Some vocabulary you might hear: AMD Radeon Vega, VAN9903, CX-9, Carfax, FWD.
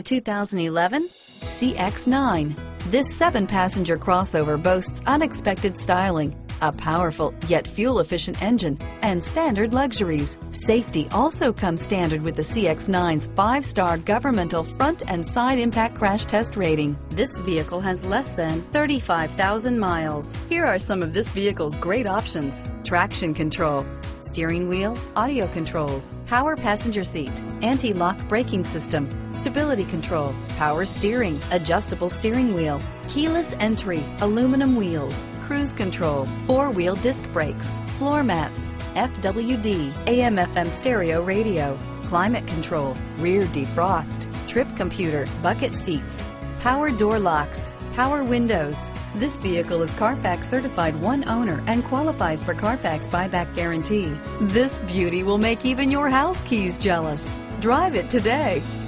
The 2011 CX-9. This 7-passenger crossover boasts unexpected styling, a powerful yet fuel-efficient engine, and standard luxuries. Safety also comes standard with the CX-9's 5-star governmental front and side impact crash test rating. This vehicle has less than 35,000 miles. Here are some of this vehicle's great options: traction control, steering wheel audio controls, power passenger seat, anti-lock braking system, stability control, power steering, adjustable steering wheel, keyless entry, aluminum wheels, cruise control, 4-wheel disc brakes, floor mats, FWD, AM/FM stereo radio, climate control, rear defrost, trip computer, bucket seats, power door locks, power windows. This vehicle is Carfax certified one owner and qualifies for Carfax buyback guarantee. This beauty will make even your house keys jealous. Drive it today.